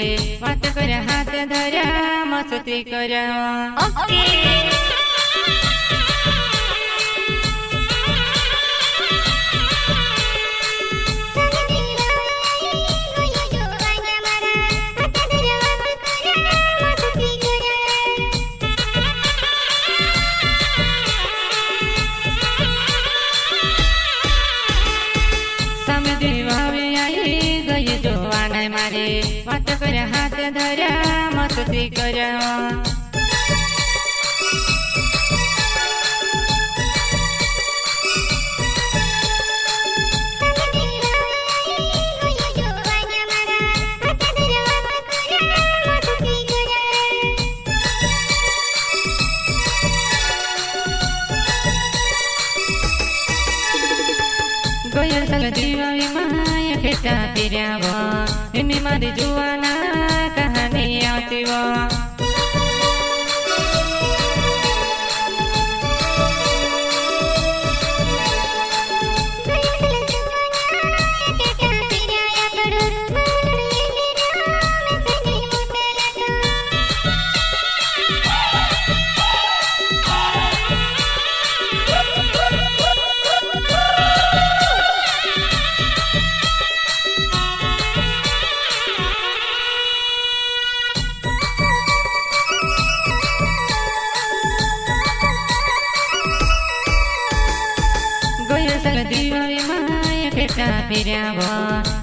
मत कर हाथ धरा मस्ती कर मत कर हाथ धरा मस्ती कर गोयल संग जीवा माया खेटा तिरवा इमे मारी जुआना कहानी आती वो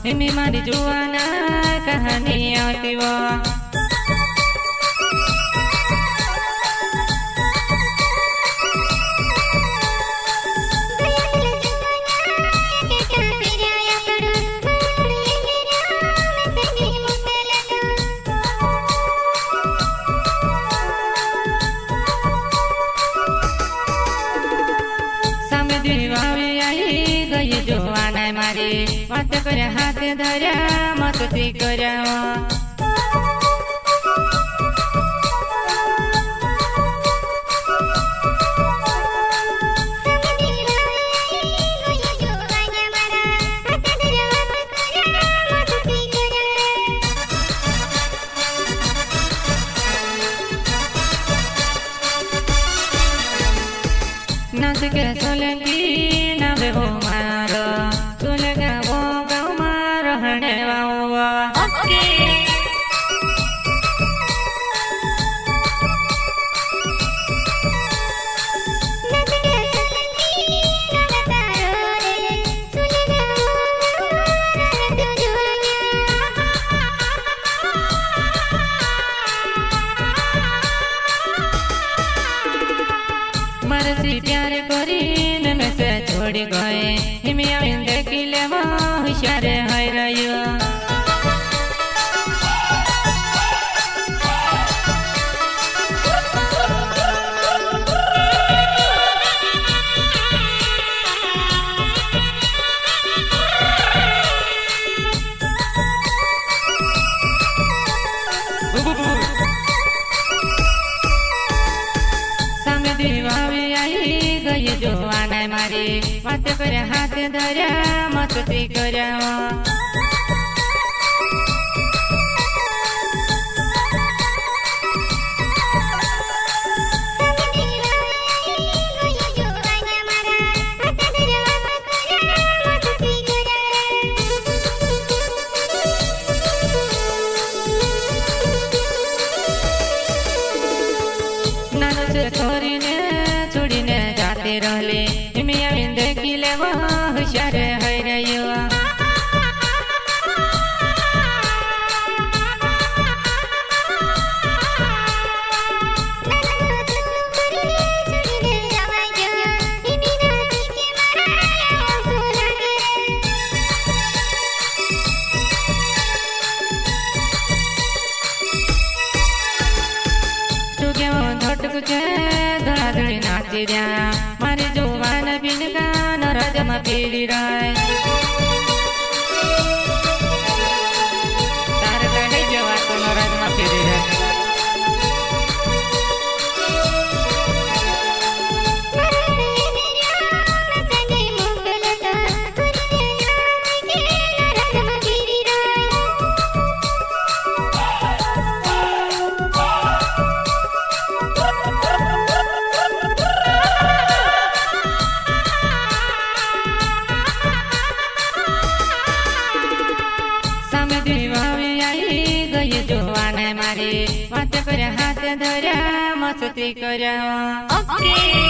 इमे मारी जुआना कहानी आती वो मत कर हाथ धरा मस्ती कर नाच के सोलंकी ना बेहो मारो सुलगा वो गाँव मारो हने वावा प्यार करी में से छोड़ गए हिमिया देखी ले होशियार है रयो जो आना मारे मत कर हाथ धरा मस्ती कर मिया देखी ले वो होशियार है रयो तू क्या धटक जे धड़ाधड़ी नाचे जा तेरी राय करो। ओके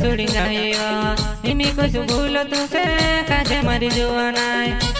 छोड़ी जाए इमी कुछ भूलो तुसे काजे मरी जुआनाए।